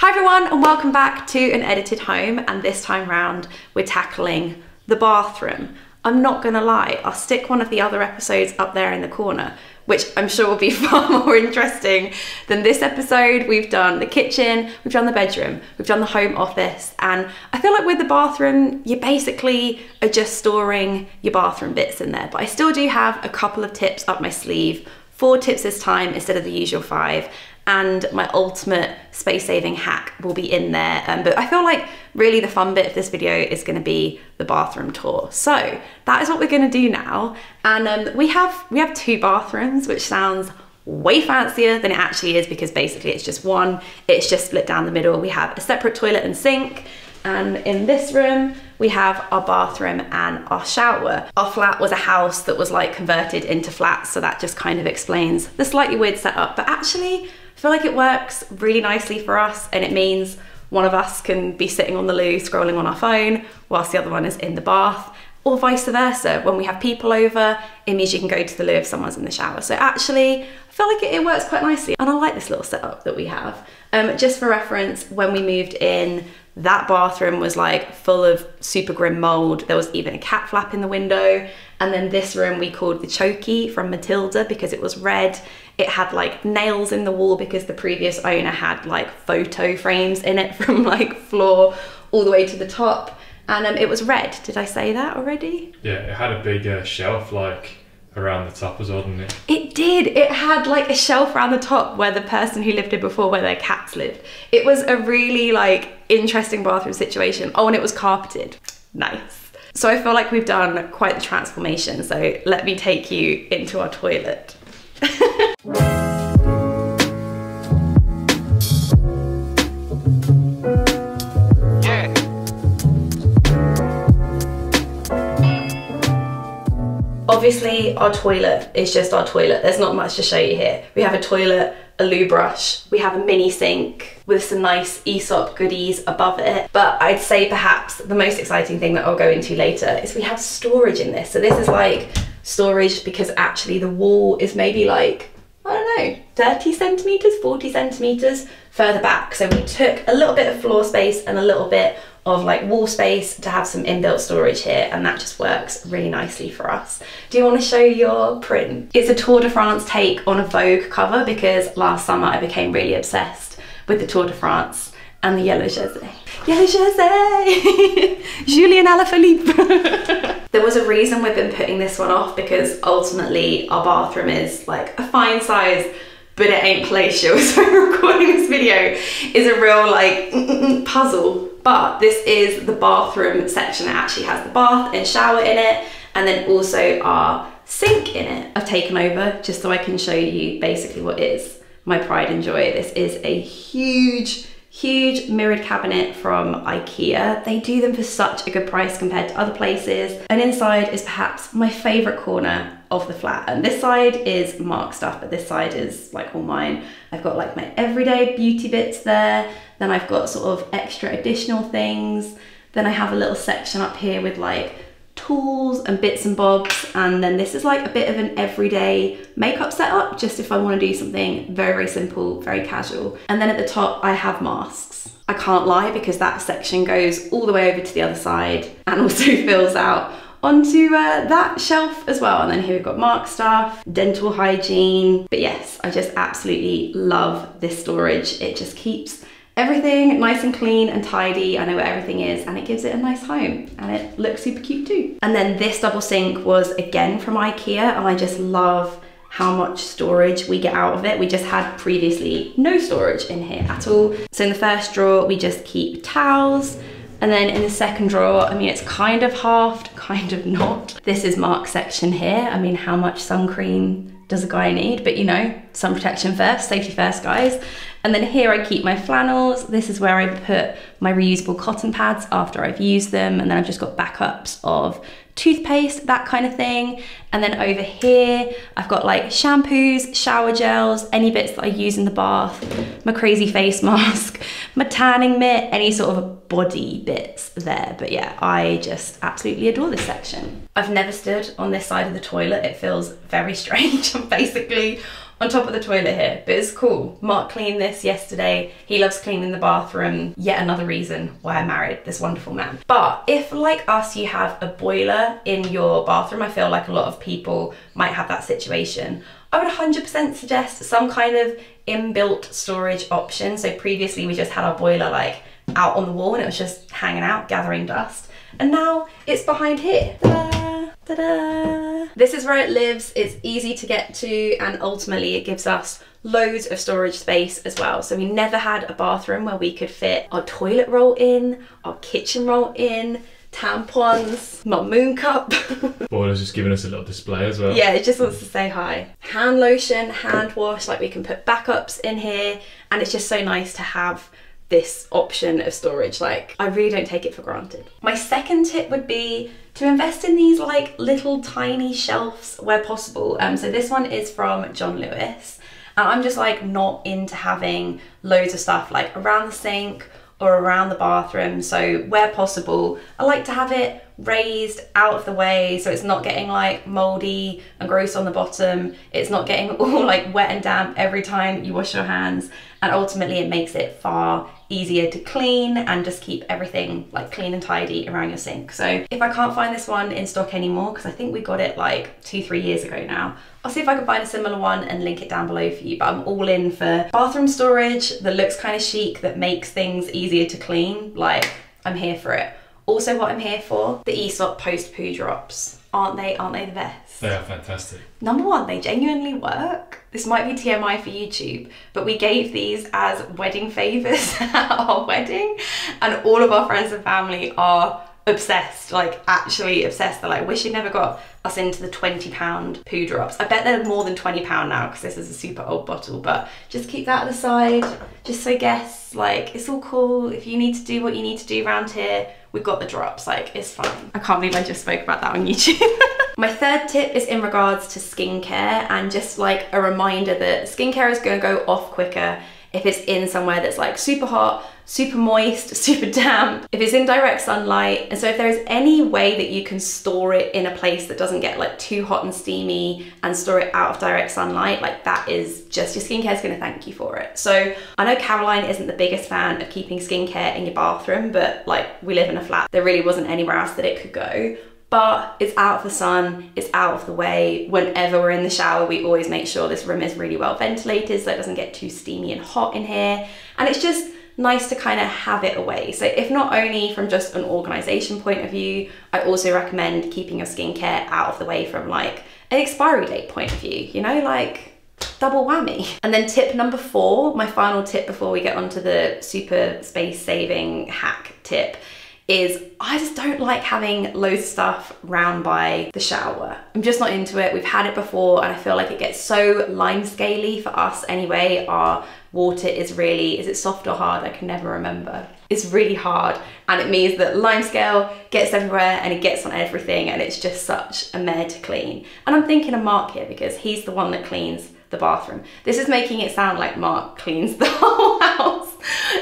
Hi everyone and welcome back to An Edited Home, and this time round we're tackling the bathroom. I'm not gonna lie, I'll stick one of the other episodes up there in the corner, which I'm sure will be far more interesting than this episode. We've done the kitchen, we've done the bedroom, we've done the home office, and I feel like with the bathroom, you basically are just storing your bathroom bits in there. But I still do have a couple of tips up my sleeve, 4 tips this time instead of the usual 5. And my ultimate space-saving hack will be in there. But I feel like really the fun bit of this video is gonna be the bathroom tour. So that is what we're gonna do now. And we have 2 bathrooms, which sounds way fancier than it actually is, because basically it's just one. It's just split down the middle. We have a separate toilet and sink. And in this room, we have our bathroom and our shower. Our flat was a house that was like converted into flats, so that just kind of explains the slightly weird setup, but actually, I feel like it works really nicely for us, and it means one of us can be sitting on the loo scrolling on our phone whilst the other one is in the bath, or vice versa. When we have people over, it means you can go to the loo if someone's in the shower. So actually, I feel like it works quite nicely, and I like this little setup that we have. Just for reference, when we moved in, that bathroom was like full of super grim mold. There was even a cat flap in the window. And then this room we called the Chokey from Matilda because it was red. It had like nails in the wall because the previous owner had like photo frames in it from like floor all the way to the top. And it was red. Did I say that already? Yeah, it had a big shelf like around the top as well, didn't it? It did. It had like a shelf around the top where the person who lived here before, where their cats lived. It was a really like interesting bathroom situation. Oh, and it was carpeted. Nice. So I feel like we've done quite the transformation, so let me take you into our toilet. Yeah. Obviously our toilet is just our toilet, there's not much to show you here. We have a toilet, a loo brush, we have a mini sink with some nice Aesop goodies above it. But I'd say perhaps the most exciting thing that I'll go into later is we have storage in this. So this is like storage because actually the wall is maybe like, I don't know, 30 centimeters, 40 centimeters further back. So we took a little bit of floor space and a little bit of like wall space to have some inbuilt storage here, and that just works really nicely for us. Do you want to show your print? It's a Tour de France take on a Vogue cover because last summer I became really obsessed with the Tour de France and the yellow jersey. Yellow jersey! Julie and Alaphilippe! There was a reason we've been putting this one off because ultimately our bathroom is like a fine size, but it ain't palatial, so recording this video is a real like puzzle. But this is the bathroom section that actually has the bath and shower in it, and then also our sink in it. I've taken over just so I can show you basically what is my pride and joy. This is a huge mirrored cabinet from IKEA. They do them for such a good price compared to other places. And inside is perhaps my favorite corner of the flat. And this side is Mark's stuff, but this side is like all mine. I've got like my everyday beauty bits there. Then I've got sort of extra additional things. Then I have a little section up here with like tools and bits and bobs. And then this is like a bit of an everyday makeup setup, just if I want to do something very, very simple, very casual. And then at the top, I have masks. I can't lie because that section goes all the way over to the other side and also fills out onto that shelf as well. And then here we've got Mark stuff, dental hygiene. But yes, I just absolutely love this storage. It just keeps everything nice and clean and tidy. I know where everything is, and it gives it a nice home, and it looks super cute too. And then this double sink was again from IKEA, and I just love how much storage we get out of it. We just had previously no storage in here at all. So in the first drawer, we just keep towels. And then in the second drawer, I mean, it's kind of halved, kind of not. This is Mark's section here. I mean, how much sun cream does a guy need? But you know, sun protection first, safety first, guys. And then here I keep my flannels. This is where I put my reusable cotton pads after I've used them. And then I've just got backups of toothpaste, that kind of thing. And then over here, I've got like shampoos, shower gels, any bits that I use in the bath, my crazy face mask, my tanning mitt, any sort of body bits there. But yeah, I just absolutely adore this section. I've never stood on this side of the toilet. It feels very strange. I'm basically on top of the toilet here, but it's cool. Mark cleaned this yesterday. He loves cleaning the bathroom. Yet another reason why I married this wonderful man. But if, like us, you have a boiler in your bathroom, I feel like a lot of people might have that situation. I would 100% suggest some kind of inbuilt storage option. So previously we just had our boiler like out on the wall and it was just hanging out, gathering dust. And now it's behind here. Ta-da! This is where it lives. It's easy to get to, and ultimately it gives us loads of storage space as well. So we never had a bathroom where we could fit our toilet roll in, our kitchen roll in, tampons, my moon cup. Boiler's just giving us a little display as well. Yeah, it just wants to say hi. Hand lotion, hand wash, like we can put backups in here, and it's just so nice to have this option of storage. Like, I really don't take it for granted. My second tip would be to invest in these like little tiny shelves where possible. So this one is from John Lewis, and I'm just like not into having loads of stuff like around the sink or around the bathroom. So where possible, I like to have it raised out of the way so it's not getting like moldy and gross on the bottom. It's not getting all like wet and damp every time you wash your hands. And ultimately it makes it far easier to clean and just keep everything like clean and tidy around your sink. So if I can't find this one in stock anymore, because I think we got it like 2-3 years ago now, I'll see if I can find a similar one and link it down below for you. But I'm all in for bathroom storage that looks kind of chic, that makes things easier to clean. Like, I'm here for it. Also what I'm here for, the Aesop post poo drops. Aren't they the best? They are fantastic. Number one, they genuinely work. This might be TMI for YouTube, but we gave these as wedding favors at our wedding, and all of our friends and family are obsessed, like actually obsessed. They're like, wish you never got us into the £20 poo drops. I bet they're more than £20 now because this is a super old bottle, but just keep that at the side, just so guests, like, it's all cool. If you need to do what you need to do around here, we've got the drops, like, it's fine. I can't believe I just spoke about that on YouTube. My third tip is in regards to skincare, and just like a reminder that skincare is gonna go off quicker if it's in somewhere that's like super hot, super moist, super damp, if it's in direct sunlight. And so if there is any way that you can store it in a place that doesn't get like too hot and steamy and store it out of direct sunlight, like that is just, your skincare is going to thank you for it. So I know Caroline isn't the biggest fan of keeping skincare in your bathroom, but like we live in a flat, there really wasn't anywhere else that it could go. But it's out of the sun, it's out of the way. Whenever we're in the shower, we always make sure this room is really well ventilated so it doesn't get too steamy and hot in here. And it's just nice to kind of have it away. So if not only from just an organization point of view, I also recommend keeping your skincare out of the way from like an expiry date point of view, you know, like double whammy. And then tip number four, my final tip before we get onto the super space saving hack tip, is I just don't like having loads of stuff round by the shower. I'm just not into it. We've had it before and I feel like it gets so limescaley for us anyway. Our water is really, is it soft or hard? I can never remember. It's really hard, and it means that limescale gets everywhere and it gets on everything, and it's just such a mare to clean. And I'm thinking of Mark here because he's the one that cleans the bathroom. This is making it sound like Mark cleans the whole house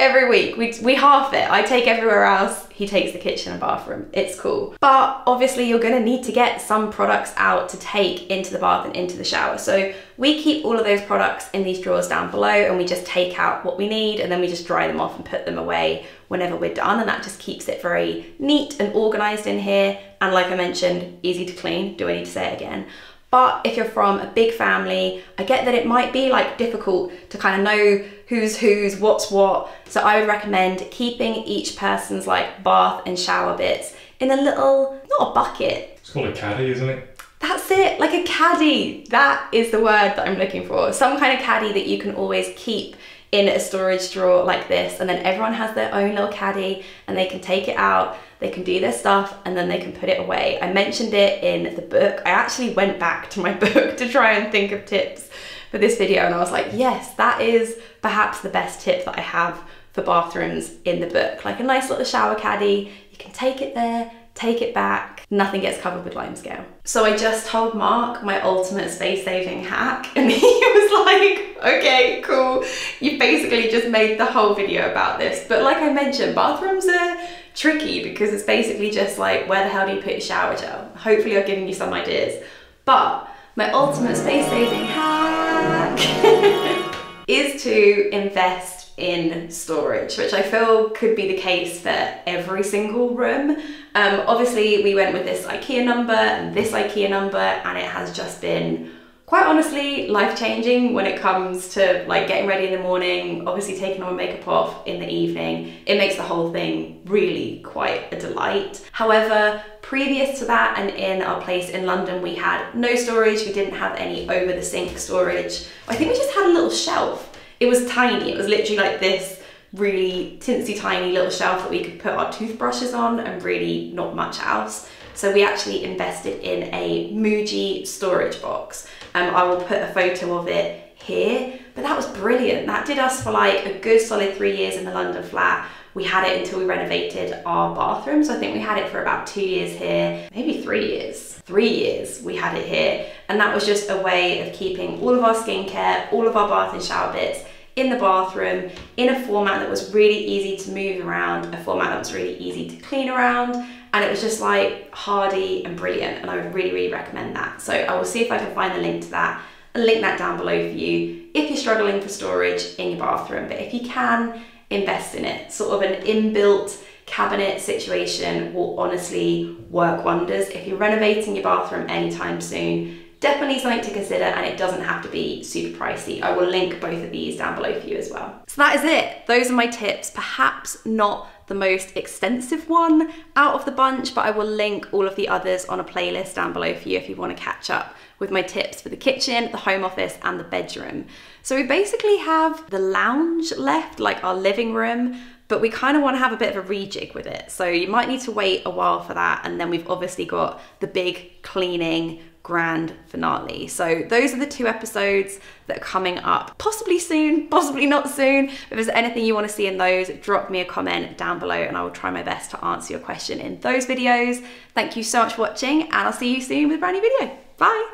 every week. We half it. I take everywhere else, he takes the kitchen and bathroom. It's cool. But obviously you're gonna need to get some products out to take into the bath and into the shower. So we keep all of those products in these drawers down below, and we just take out what we need and then we just dry them off and put them away whenever we're done, and that just keeps it very neat and organized in here. And like I mentioned, easy to clean. Do I need to say it again? But if you're from a big family, I get that it might be like difficult to kind of know who's whose, what's what. So I would recommend keeping each person's like bath and shower bits in a little, not a bucket. It's called a caddy, isn't it? That's it, like a caddy. That is the word that I'm looking for. Some kind of caddy that you can always keep in a storage drawer like this, and then everyone has their own little caddy and they can take it out, they can do their stuff, and then they can put it away. I mentioned it in the book. I actually went back to my book to try and think of tips for this video, and I was like, yes, that is perhaps the best tip that I have for bathrooms in the book. Like a nice little shower caddy, you can take it there, take it back, nothing gets covered with limescale. So I just told Mark my ultimate space saving hack and he was like, okay, cool. You basically just made the whole video about this. But like I mentioned, bathrooms are tricky because it's basically just like, where the hell do you put your shower gel? Hopefully I've given you some ideas. But my ultimate space saving hack is to invest in storage, which I feel could be the case for every single room. Obviously we went with this IKEA number and this IKEA number, and it has just been, quite honestly, life-changing when it comes to like getting ready in the morning, obviously taking all my makeup off in the evening. It makes the whole thing really quite a delight. However, previous to that and in our place in London, we had no storage. We didn't have any over the sink storage. I think we just had a little shelf. It was tiny, it was literally like this really tinsy tiny little shelf that we could put our toothbrushes on and really not much else. So we actually invested in a Muji storage box. I will put a photo of it here, but that was brilliant. That did us for like a good solid 3 years in the London flat. We had it until we renovated our bathroom. So I think we had it for about 2 years here, maybe 3 years. 3 years we had it here. And that was just a way of keeping all of our skincare, all of our bath and shower bits in the bathroom, in a format that was really easy to move around, a format that was really easy to clean around. And it was just like hardy and brilliant. And I would really, really recommend that. So I will see if I can find the link to that and link that down below for you if you're struggling for storage in your bathroom. But if you can, invest in it. Sort of an inbuilt cabinet situation will honestly work wonders. If you're renovating your bathroom anytime soon, definitely something to consider, and it doesn't have to be super pricey. I will link both of these down below for you as well. So that is it. Those are my tips. Perhaps not the most extensive one out of the bunch, but I will link all of the others on a playlist down below for you if you want to catch up with my tips for the kitchen, the home office, and the bedroom. So we basically have the lounge left, like our living room, but we kind of want to have a bit of a rejig with it. So you might need to wait a while for that. And then we've obviously got the big cleaning grand finale. So those are the two episodes that are coming up, possibly soon, possibly not soon. If there's anything you want to see in those, drop me a comment down below and I will try my best to answer your question in those videos. Thank you so much for watching, and I'll see you soon with a brand new video. Bye.